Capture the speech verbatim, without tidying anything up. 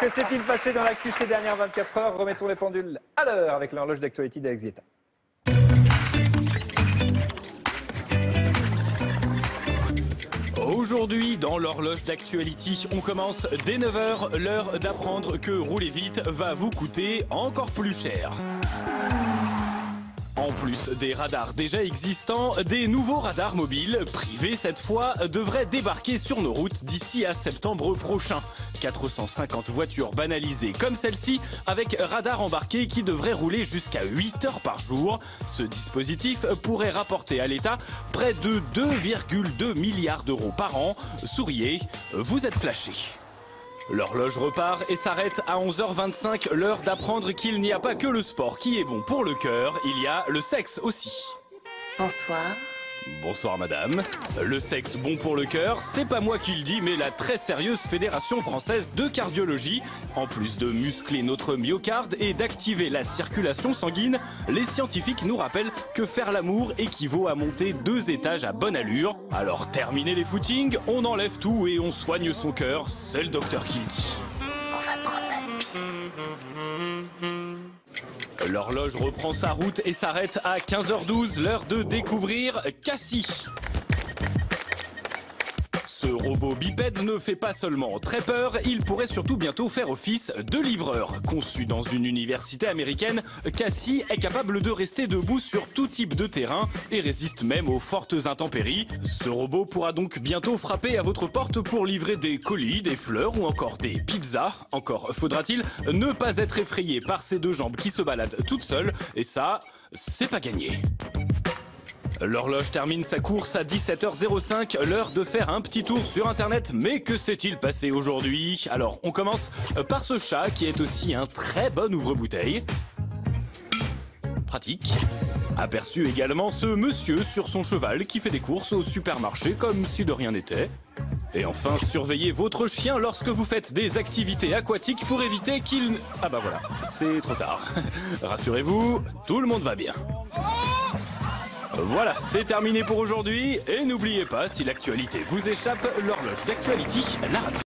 Que s'est-il passé dans l'actu ces dernières vingt-quatre heures? Remettons les pendules à l'heure avec l'horloge d'actualité d'Alex Guetta. Aujourd'hui, dans l'horloge d'actualité, on commence dès neuf heures, l'heure d'apprendre que rouler vite va vous coûter encore plus cher. En plus des radars déjà existants, des nouveaux radars mobiles, privés cette fois, devraient débarquer sur nos routes d'ici à septembre prochain. quatre cent cinquante voitures banalisées comme celle-ci, avec radar embarqué qui devrait rouler jusqu'à huit heures par jour. Ce dispositif pourrait rapporter à l'État près de deux virgule deux milliards d'euros par an. Souriez, vous êtes flashés. L'horloge repart et s'arrête à onze heures vingt-cinq, l'heure d'apprendre qu'il n'y a pas que le sport qui est bon pour le cœur, il y a le sexe aussi. Bonsoir. Bonsoir madame. Le sexe bon pour le cœur, c'est pas moi qui le dis, mais la très sérieuse Fédération française de cardiologie. En plus de muscler notre myocarde et d'activer la circulation sanguine, les scientifiques nous rappellent que faire l'amour équivaut à monter deux étages à bonne allure. Alors terminez les footings, on enlève tout et on soigne son cœur, c'est le docteur qui le dit. On va prendre notre pile. L'horloge reprend sa route et s'arrête à quinze heures douze, l'heure de découvrir Cassie. Ce robot bipède ne fait pas seulement très peur, il pourrait surtout bientôt faire office de livreur. Conçu dans une université américaine, Cassie est capable de rester debout sur tout type de terrain et résiste même aux fortes intempéries. Ce robot pourra donc bientôt frapper à votre porte pour livrer des colis, des fleurs ou encore des pizzas. Encore faudra-t-il ne pas être effrayé par ces deux jambes qui se baladent toutes seules, et ça, c'est pas gagné. L'horloge termine sa course à dix-sept heures cinq, l'heure de faire un petit tour sur Internet. Mais que s'est-il passé aujourd'hui? Alors, on commence par ce chat qui est aussi un très bon ouvre-bouteille. Pratique. Aperçu également ce monsieur sur son cheval qui fait des courses au supermarché comme si de rien n'était. Et enfin, surveillez votre chien lorsque vous faites des activités aquatiques pour éviter qu'il... Ah bah voilà, c'est trop tard. Rassurez-vous, tout le monde va bien. Voilà, c'est terminé pour aujourd'hui. Et n'oubliez pas, si l'actualité vous échappe, l'horloge d'actualité, la radio.